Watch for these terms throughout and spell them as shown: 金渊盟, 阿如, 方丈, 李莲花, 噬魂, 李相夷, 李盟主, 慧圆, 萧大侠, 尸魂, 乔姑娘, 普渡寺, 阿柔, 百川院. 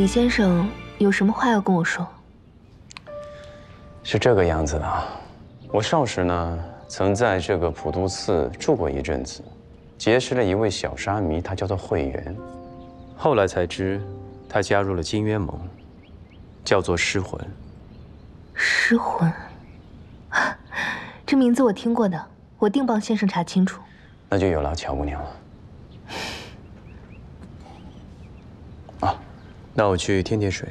李先生有什么话要跟我说？是这个样子的啊，我少时呢曾在这个普渡寺住过一阵子，结识了一位小沙弥，他叫做慧圆，后来才知他加入了金渊盟，叫做尸魂。尸魂，这名字我听过的，我定帮先生查清楚。那就有劳乔姑娘了。 啊，那我去添点水。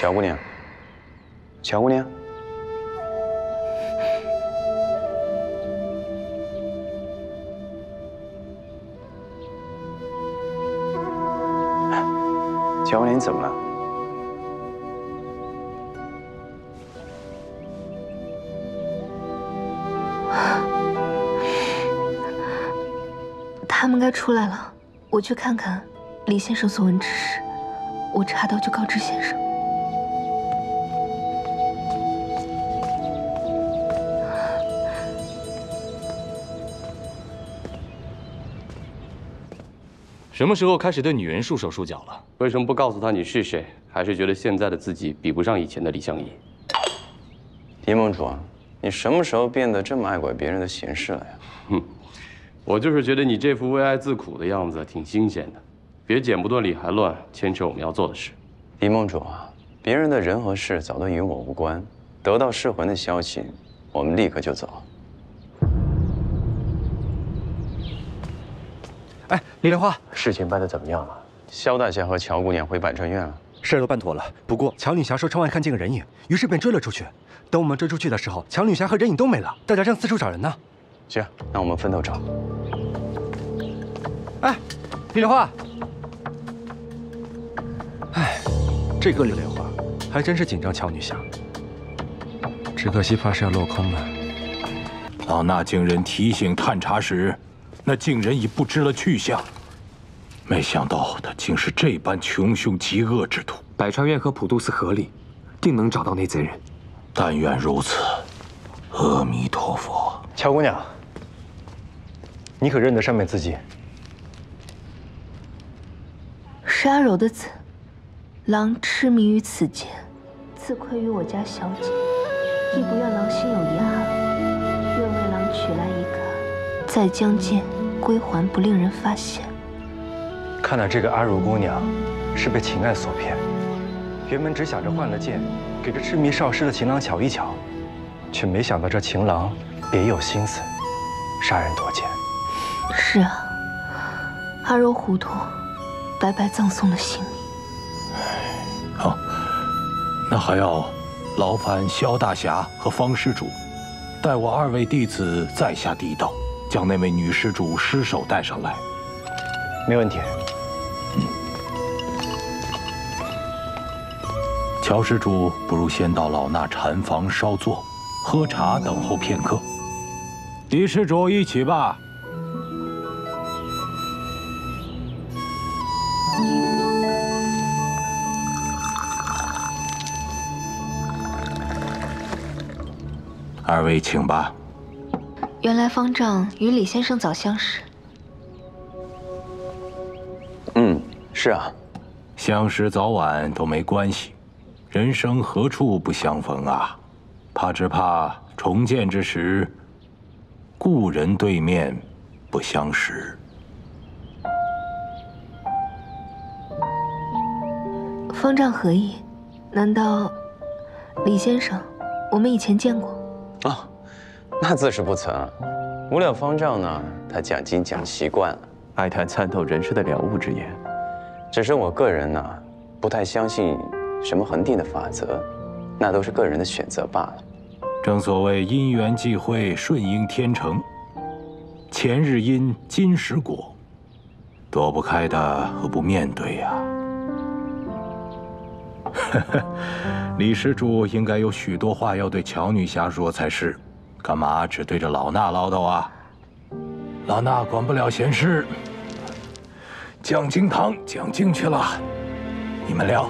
乔姑娘，乔姑娘，乔姑娘，你怎么了？他们该出来了，我去看看李先生所闻之事，我查到就告知先生。 什么时候开始对女人束手束脚了？为什么不告诉她你是谁？还是觉得现在的自己比不上以前的李相夷？李盟主，你什么时候变得这么爱管别人的闲事了呀？哼，我就是觉得你这副为爱自苦的样子挺新鲜的。别剪不断理还乱，牵扯我们要做的事。李盟主啊，别人的人和事早都与我无关。得到噬魂的消息，我们立刻就走。 哎，李莲花，事情办得怎么样了？萧大侠和乔姑娘回百川院了，事儿都办妥了。不过强女侠说窗外看见个人影，于是便追了出去。等我们追出去的时候，强女侠和人影都没了，大家正四处找人呢。行，那我们分头找。哎，李莲花，哎，这个李莲花还真是紧张乔女侠，只可惜怕是要落空了。老衲经人提醒探查时。 那竟人已不知了去向，没想到他竟是这般穷凶极恶之徒。百川院和普渡寺合力，定能找到内贼人。但愿如此，阿弥陀佛。乔姑娘，你可认得上面字迹？是阿柔的字。狼痴迷于此间，自愧于我家小姐，亦不愿狼心有遗憾，愿为狼取来一个。 再将剑归还，不令人发现。看来这个阿如姑娘是被情爱所骗，原本只想着换了剑，给这痴迷少师的情郎瞧一瞧，却没想到这情郎别有心思，杀人夺剑。是啊，阿柔糊涂，白白葬送了性命。好，那还要劳烦萧大侠和方施主，代我二位弟子再下地道。 将那位女施主尸首带上来，没问题。乔施主，不如先到老衲禅房稍坐，喝茶等候片刻。李施主，一起吧。二位请吧。 原来方丈与李先生早相识。嗯，是啊，相识早晚都没关系，人生何处不相逢啊！怕只怕重见之时，故人对面不相识。方丈何意？难道李先生，我们以前见过？啊。 那自是不曾、啊。无了方丈呢，他讲经讲习惯了，爱谈参透人世的了悟之言。只是我个人呢，不太相信什么恒定的法则，那都是个人的选择罢了。正所谓因缘际会，顺应天成。前日因，今时果，躲不开的和不面对呀。哈哈，李施主应该有许多话要对乔女侠说才是，干嘛只对着老衲唠叨啊？老衲管不了闲事。讲经堂讲经去了，你们聊。